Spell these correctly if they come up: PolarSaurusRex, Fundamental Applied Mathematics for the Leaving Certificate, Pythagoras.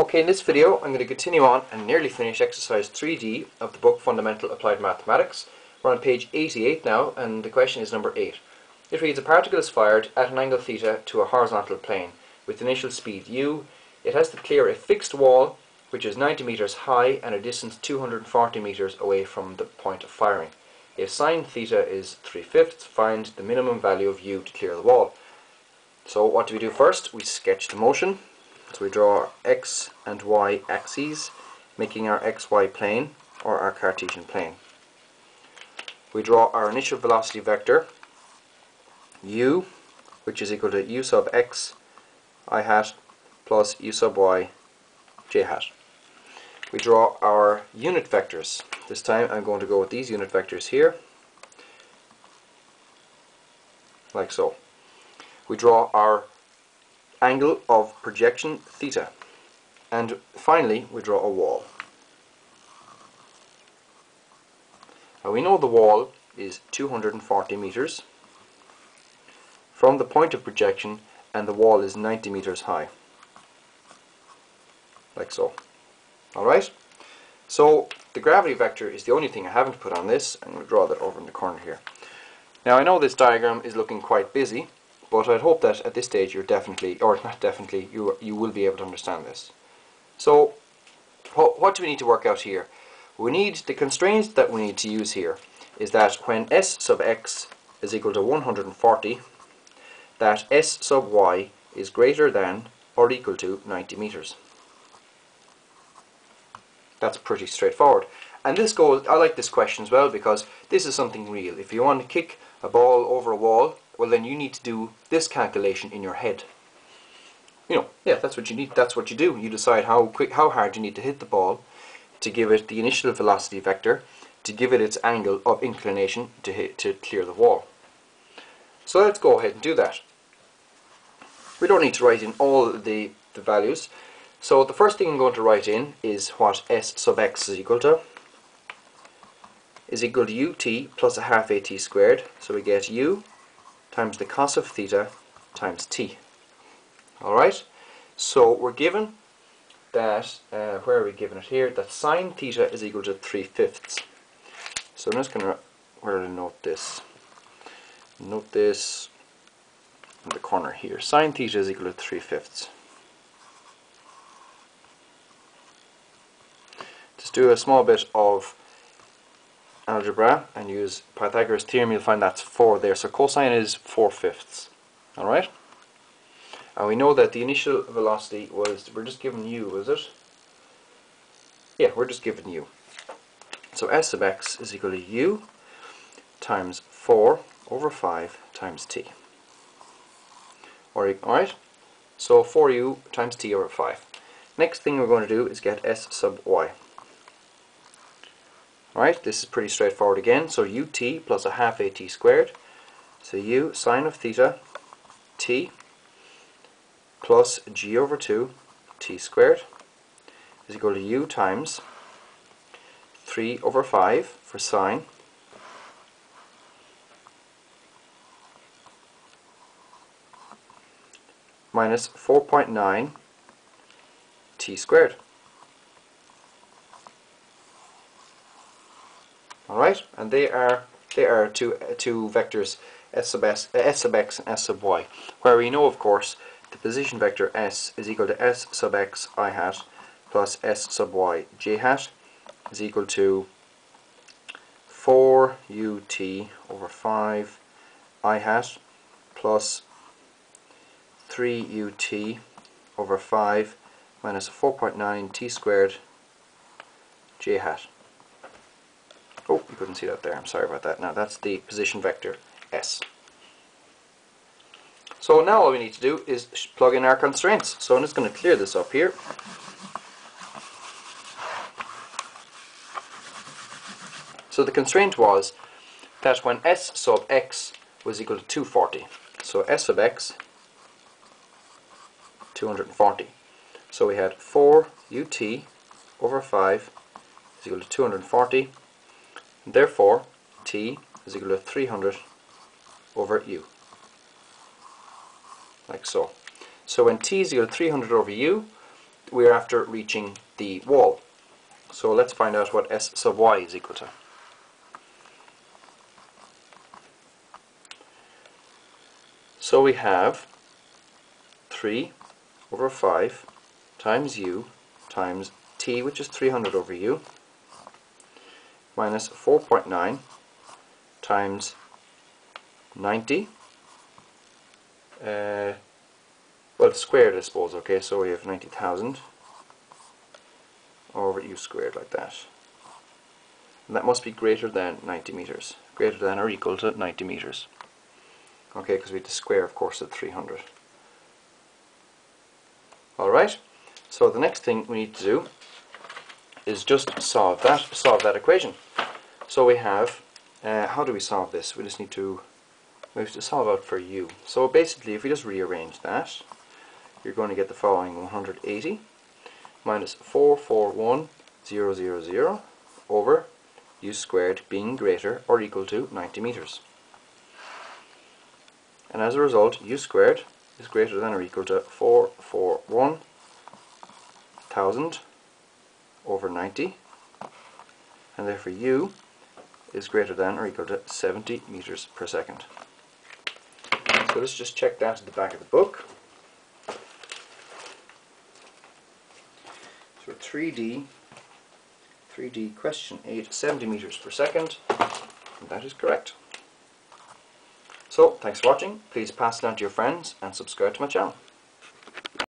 Okay, in this video I'm going to continue on and nearly finish exercise 3D of the book Fundamental Applied Mathematics. We're on page 88 now, and the question is number 8. It reads, a particle is fired at an angle theta to a horizontal plane with initial speed u. It has to clear a fixed wall which is 90 meters high and a distance 240 meters away from the point of firing. If sine theta is 3/5, find the minimum value of u to clear the wall. So what do we do first? We sketch the motion. So we draw our x and y axes, making our xy plane, or our Cartesian plane. We draw our initial velocity vector, u, which is equal to u sub x, I hat, plus u sub y, j hat. We draw our unit vectors. This time I'm going to go with these unit vectors here, like so. We draw our angle of projection theta, and finally we draw a wall. Now we know the wall is 240 meters from the point of projection, and the wall is 90 meters high, like so. Alright, so the gravity vector is the only thing I haven't put on this. I'm going to draw that over in the corner here. Now I know this diagram is looking quite busy, but I'd hope that at this stage you're definitely, or not definitely, you will be able to understand this. So, what do we need to work out here? We need, the constraint that we need to use here is that when s sub x is equal to 140, that s sub y is greater than or equal to 90 meters. That's pretty straightforward. And this goes, I like this question as well, because this is something real. If you want to kick a ball over a wall, well, then you need to do this calculation in your head. You know, yeah, that's what you need, that's what you do. You decide how hard you need to hit the ball to give it the initial velocity vector, to give it its angle of inclination to clear the wall. So let's go ahead and do that. We don't need to write in all the values. So the first thing I'm going to write in is what s sub x is equal to. Is equal to ut plus 1/2 at squared. So we get u times the cos of theta times t. Alright, so we're given that, where are we given it here, that sine theta is equal to 3/5. So I'm just going to, where did I note this? Note this in the corner here. Sine theta is equal to 3/5. Just do a small bit of algebra and use Pythagoras' theorem. You'll find that's 4 there, so cosine is 4/5. Alright, and we know that the initial velocity was, we're just given u, is it? Yeah, we're just given u. So s sub x is equal to u times 4/5 times t. Alright, so 4u times t over 5. Next thing we're going to do is get s sub y. Right, this is pretty straightforward again. So ut plus 1/2 at squared. So u sine of theta t plus g over 2 t squared is equal to u times 3 over 5 for sine. Minus 4.9 t squared. Alright, and they are two vectors, s sub x and s sub y, where we know, of course, the position vector s is equal to s sub x I hat plus s sub y j hat is equal to 4ut over 5 I hat plus 3ut over 5 minus 4.9 t squared j hat. Oh, you couldn't see that there. I'm sorry about that. Now that's the position vector s. So now all we need to do is plug in our constraints. So I'm just going to clear this up here. So the constraint was that when s sub x was equal to 240. So s sub x, 240. So we had 4ut over 5 is equal to 240. Therefore, t is equal to 300 over u, like so. So when t is equal to 300 over u, we're after reaching the wall. So let's find out what S sub y is equal to. So we have 3 over 5 times u times t, which is 300 over u, minus 4.9 times 90, well, squared, I suppose, okay, so we have 90,000 over u squared, like that. And that must be greater than 90 meters, greater than or equal to 90 meters. Okay, because we had to square, of course, at 300. Alright, so the next thing we need to do is just solve that equation. So we have, how do we solve this? We just need to, we have to solve out for u. So basically, if we just rearrange that, you're going to get the following: 180 minus 441,000 over u squared being greater or equal to 90 meters. And as a result, u squared is greater than or equal to 441,000 over 90, and therefore u is greater than or equal to 70 meters per second. So let's just check that at the back of the book. So 3D question 8, 70 meters per second, and that is correct. So, thanks for watching, please pass it on to your friends and subscribe to my channel.